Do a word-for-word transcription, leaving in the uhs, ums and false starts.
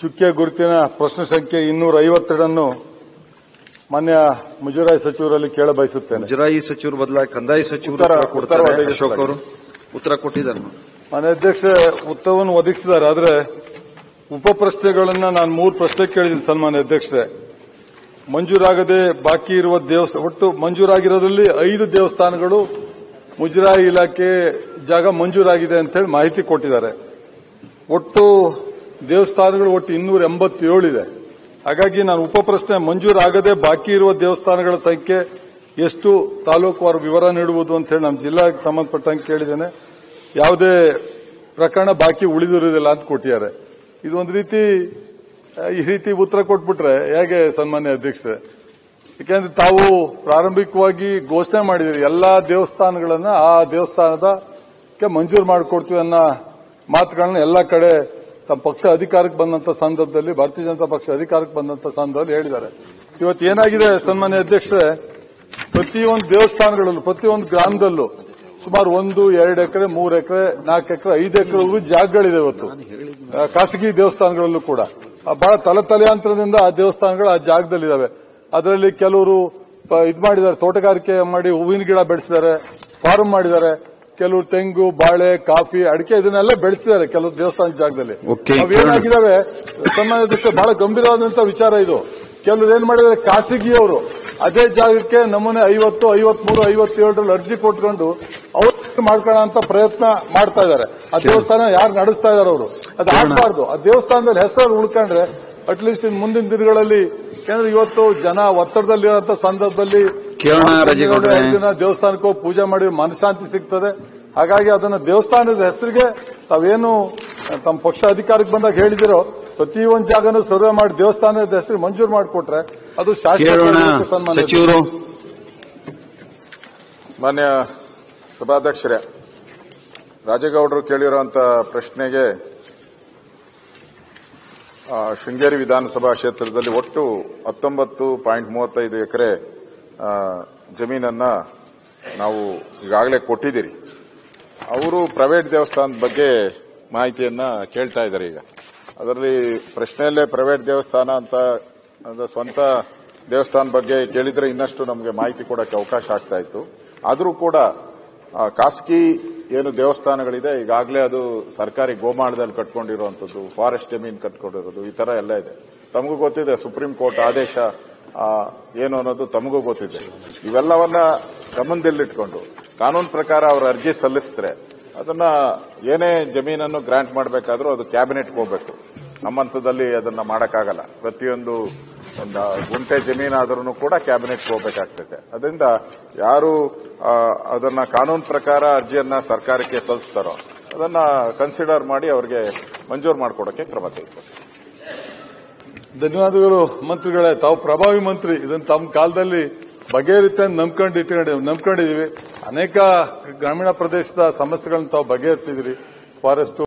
ಚುಕ್ಕೆ ಗುರುತಿನ ಪ್ರಶ್ನೆ ಸಂಖ್ಯೆ ಇನ್ನೂರ ಐವತ್ತೆರಡು ಮಾನ್ಯ ಮುಜರಾಯಿ ಸಚಿವರಲ್ಲಿ ಕೇಳಬಯಸುತ್ತೇನೆ. ಮುಜರಾಯಿ ಸಚಿವರ ಬದಲಾಗಿ ಕಂದಾಯ ಸಚಿವರು ಕೊಡ್ತಾರೆ. ಅಶೋಕ್ ಅವರು ಉತ್ತರ ಕೊಟ್ಟಿದ್ದಾರೆ. ಮಾನ್ಯ ಅಧ್ಯಕ್ಷ ಉತ್ತರವನ್ನು ಒದಗಿಸಿದ್ದಾರೆ. ಆದರೆ ಉಪ ಪ್ರಶ್ನೆಗಳನ್ನು ನಾನು ಮೂರು ಪ್ರಶ್ನೆ ಕೇಳಿದ್ದೀನಿ ಸನ್ಮಾನ್ಯ ಅಧ್ಯಕ್ಷರೇ. ಮಂಜೂರಾಗದೆ ಬಾಕಿ ಇರುವ ದೇವಸ್ಥಾನ ಒಟ್ಟು ಮಂಜೂರಾಗಿರೋದ್ರಲ್ಲಿ ಐದು ದೇವಸ್ಥಾನಗಳು ಮುಜರಾಯಿ ಇಲಾಖೆ ಜಾಗ ಮಂಜೂರಾಗಿದೆ ಅಂತ ಹೇಳಿ ಮಾಹಿತಿ ಕೊಟ್ಟಿದ್ದಾರೆ. ಒಟ್ಟು ದೇವಸ್ಥಾನಗಳು ಒಟ್ಟು ಇನ್ನೂರ ಎಂಬತ್ತೇಳು ಇದೆ. ಹಾಗಾಗಿ ನಾನು ಉಪ ಪ್ರಶ್ನೆ ಮಂಜೂರಾಗದೆ ಬಾಕಿ ಇರುವ ದೇವಸ್ಥಾನಗಳ ಸಂಖ್ಯೆ ಎಷ್ಟು, ತಾಲೂಕುವಾರು ವಿವರ ನೀಡುವುದು ಅಂತ ಹೇಳಿ ನಮ್ಮ ಜಿಲ್ಲೆಗೆ ಸಂಬಂಧಪಟ್ಟಂಗೆ ಕೇಳಿದ್ದೇನೆ. ಯಾವುದೇ ಪ್ರಕರಣ ಬಾಕಿ ಉಳಿದಿರುವುದಿಲ್ಲ ಅಂತ ಕೊಟ್ಟಿದ್ದಾರೆ. ಇದೊಂದು ರೀತಿ ಈ ರೀತಿ ಉತ್ತರ ಕೊಟ್ಬಿಟ್ರೆ ಹೇಗೆ ಸನ್ಮಾನ್ಯ ಅಧ್ಯಕ್ಷರೇ? ಯಾಕೆಂದ್ರೆ ತಾವು ಪ್ರಾರಂಭಿಕವಾಗಿ ಘೋಷಣೆ ಮಾಡಿದಿರಿ ಎಲ್ಲಾ ದೇವಸ್ಥಾನಗಳನ್ನ ಆ ದೇವಸ್ಥಾನದಕ್ಕೆ ಮಂಜೂರು ಮಾಡಿಕೊಡ್ತೀವಿ ಅನ್ನೋ ಮಾತುಗಳನ್ನ ಎಲ್ಲ ಕಡೆ ತಮ್ಮ ಪಕ್ಷ ಅಧಿಕಾರಕ್ಕೆ ಬಂದಂತ ಸಂದರ್ಭದಲ್ಲಿ, ಭಾರತೀಯ ಜನತಾ ಪಕ್ಷ ಅಧಿಕಾರಕ್ಕೆ ಬಂದಂತ ಸಂದರ್ಭದಲ್ಲಿ ಹೇಳಿದ್ದಾರೆ. ಇವತ್ತು ಏನಾಗಿದೆ ಸನ್ಮಾನ್ಯ ಅಧ್ಯಕ್ಷರೇ, ಪ್ರತಿಯೊಂದು ದೇವಸ್ಥಾನಗಳಲ್ಲೂ ಪ್ರತಿಯೊಂದು ಗ್ರಾಮದಲ್ಲೂ ಸುಮಾರು ಒಂದು ಎರಡು ಎಕರೆ ಮೂರು ಎಕರೆ ನಾಲ್ಕು ಎಕರೆ ಐದು ಎಕರೆಗೂ ಜಾಗಗಳಿದೆ. ಇವತ್ತು ಖಾಸಗಿ ದೇವಸ್ಥಾನಗಳಲ್ಲೂ ಕೂಡ ಬಹಳ ತಲೆ ತಲೆಯಾಂತರದಿಂದ ಆ ದೇವಸ್ಥಾನಗಳು ಆ ಜಾಗದಲ್ಲಿದ್ದಾವೆ. ಅದರಲ್ಲಿ ಕೆಲವರು ಇದು ಮಾಡಿದ್ದಾರೆ, ತೋಟಗಾರಿಕೆ ಮಾಡಿ ಹೂವಿನ ಗಿಡ ಬೆಳೆಸಿದ್ದಾರೆ, ಫಾರ್ಮ್ ಮಾಡಿದ್ದಾರೆ, ಕೆಲವರು ತೆಂಗು ಬಾಳೆ ಕಾಫಿ ಅಡಿಕೆ ಇದನ್ನೆಲ್ಲ ಬೆಳೆಸಿದ್ದಾರೆ ಕೆಲವು ದೇವಸ್ಥಾನ ಜಾಗದಲ್ಲಿ. ಅವೇನಾಗಿದ್ದಾವೆ ಸನ್ಮಾನ್ಯ ಅಧ್ಯಕ್ಷ, ಬಹಳ ಗಂಭೀರವಾದಂತಹ ವಿಚಾರ ಇದು. ಕೆಲವರು ಏನ್ ಮಾಡಿದ್ದಾರೆ, ಖಾಸಗಿಯವರು ಅದೇ ಜಾಗಕ್ಕೆ ನಮೂನೆ ಐವತ್ತು ಐವತ್ಮೂರು ಐವತ್ತೇಳರಲ್ಲಿ ಅರ್ಜಿ ಕೊಟ್ಕೊಂಡು ಅವ್ರು ಮಾಡ್ಕೊಳ್ಳೋ ಅಂತ ಪ್ರಯತ್ನ ಮಾಡ್ತಾ ಇದ್ದಾರೆ. ಆ ದೇವಸ್ಥಾನ ಯಾರು ನಡೆಸ್ತಾ ಇದಾರೆ ಅವರು ಅದು ಆಗಬಾರ್ದು. ಆ ದೇವಸ್ಥಾನದಲ್ಲಿ ಹೆಸರು ಉಳ್ಕೊಂಡ್ರೆ ಅಟ್ಲೀಸ್ಟ್ ಇನ್ ಮುಂದಿನ ದಿನಗಳಲ್ಲಿ, ಯಾಕಂದ್ರೆ ಇವತ್ತು ಜನ ಒತ್ತಡದಲ್ಲಿರೋಂಥ ಸಂದರ್ಭದಲ್ಲಿ ದಿನ ದೇವಸ್ಥಾನಕ್ಕೆ ಹೋಗಿ ಪೂಜೆ ಮಾಡಿ ಮನಃಶಾಂತಿ ಸಿಗ್ತದೆ. ಹಾಗಾಗಿ ಅದನ್ನ ದೇವಸ್ಥಾನದ ಹೆಸರಿಗೆ ತಾವೇನು ತಮ್ಮ ಪಕ್ಷ ಅಧಿಕಾರಕ್ಕೆ ಬಂದಾಗ ಹೇಳಿದಿರೋ ಪ್ರತಿಯೊಂದು ಜಾಗನೂ ಸರ್ವೆ ಮಾಡಿ ದೇವಸ್ಥಾನದ ಹೆಸರಿಗೆ ಮಂಜೂರು ಮಾಡಿಕೊಟ್ರೆ ಅದು ಶಾಸಕರು. ಮಾನ್ಯ ಸಭಾಧ್ಯಕ್ಷರೇ, ರಾಜೇಗೌಡರು ಕೇಳಿರುವಂತಹ ಪ್ರಶ್ನೆಗೆ ಶೃಂಗೇರಿ ವಿಧಾನಸಭಾ ಕ್ಷೇತ್ರದಲ್ಲಿ ಒಟ್ಟು ಹತ್ತೊಂಬತ್ತು ಪಾಯಿಂಟ್ ಮೂವತ್ತೈದು ಎಕರೆ ಜಮೀನನ್ನು ನಾವು ಈಗಾಗಲೇ ಕೊಟ್ಟಿದ್ದೀರಿ. ಅವರು ಪ್ರೈವೇಟ್ ದೇವಸ್ಥಾನದ ಬಗ್ಗೆ ಮಾಹಿತಿಯನ್ನು ಕೇಳ್ತಾ ಇದ್ದಾರೆ. ಈಗ ಅದರಲ್ಲಿ ಪ್ರಶ್ನೆಯಲ್ಲೇ ಪ್ರೈವೇಟ್ ದೇವಸ್ಥಾನ ಅಂತ ಅಂದರೆ ಸ್ವಂತ ದೇವಸ್ಥಾನ ಬಗ್ಗೆ ಕೇಳಿದರೆ ಇನ್ನಷ್ಟು ನಮಗೆ ಮಾಹಿತಿ ಕೊಡೋಕ್ಕೆ ಅವಕಾಶ ಆಗ್ತಾ ಇತ್ತು. ಆದರೂ ಕೂಡ ಖಾಸಗಿ ಏನು ದೇವಸ್ಥಾನಗಳಿದೆ ಈಗಾಗಲೇ ಅದು ಸರ್ಕಾರಿ ಗೋಮಾಳದಲ್ಲಿ ಕಟ್ಕೊಂಡಿರುವಂಥದ್ದು, ಫಾರೆಸ್ಟ್ ಜಮೀನು ಕಟ್ಕೊಂಡಿರೋದು, ಈ ಥರ ಎಲ್ಲ ಇದೆ. ತಮಗೂ ಗೊತ್ತಿದೆ ಸುಪ್ರೀಂ ಕೋರ್ಟ್ ಆದೇಶ ಏನು ಅನ್ನೋದು ತಮಗೂ ಗೊತ್ತಿದೆ. ಇವೆಲ್ಲವನ್ನ ಗಮನದಲ್ಲಿಟ್ಕೊಂಡು ಕಾನೂನು ಪ್ರಕಾರ ಅವರು ಅರ್ಜಿ ಸಲ್ಲಿಸಿದ್ರೆ ಅದನ್ನ ಏನೇ ಜಮೀನನ್ನು ಗ್ರಾಂಟ್ ಮಾಡಬೇಕಾದ್ರೂ ಅದು ಕ್ಯಾಬಿನೆಟ್ಗೆ ಹೋಗಬೇಕು. ನಮ್ಮಂಥದಲ್ಲಿ ಅದನ್ನ ಮಾಡೋಕ್ಕಾಗಲ್ಲ. ಪ್ರತಿಯೊಂದು ಒಂದು ಗುಂಟೆ ಜಮೀನಾದ್ರೂ ಕೂಡ ಕ್ಯಾಬಿನೆಟ್ಗೆ ಹೋಗಬೇಕಾಗ್ತದೆ. ಅದರಿಂದ ಯಾರು ಅದನ್ನ ಕಾನೂನು ಪ್ರಕಾರ ಅರ್ಜಿಯನ್ನ ಸರ್ಕಾರಕ್ಕೆ ಸಲ್ಲಿಸ್ತಾರೋ ಅದನ್ನ ಕನ್ಸಿಡರ್ ಮಾಡಿ ಅವರಿಗೆ ಮಂಜೂರು ಮಾಡಿಕೊಡೋಕೆ ಕ್ರಮ ತೆಗೆದುಕೊಳ್ಳಿ. ಧನ್ಯವಾದಗಳು ಮಂತ್ರಿಗಳೇ. ತಾವು ಪ್ರಭಾವಿ ಮಂತ್ರಿ, ಇದನ್ನು ತಮ್ಮ ಕಾಲದಲ್ಲಿ ಬಗೆಹರಿತ ನಂಬ್ಕೊಂಡು ಇಟ್ಕೊಂಡು ನಂಬ್ಕೊಂಡಿದ್ದೀವಿ. ಅನೇಕ ಗ್ರಾಮೀಣ ಪ್ರದೇಶದ ಸಮಸ್ಯೆಗಳನ್ನು ತಾವು ಬಗೆಹರಿಸಿದಿರಿ. ಫಾರೆಸ್ಟ್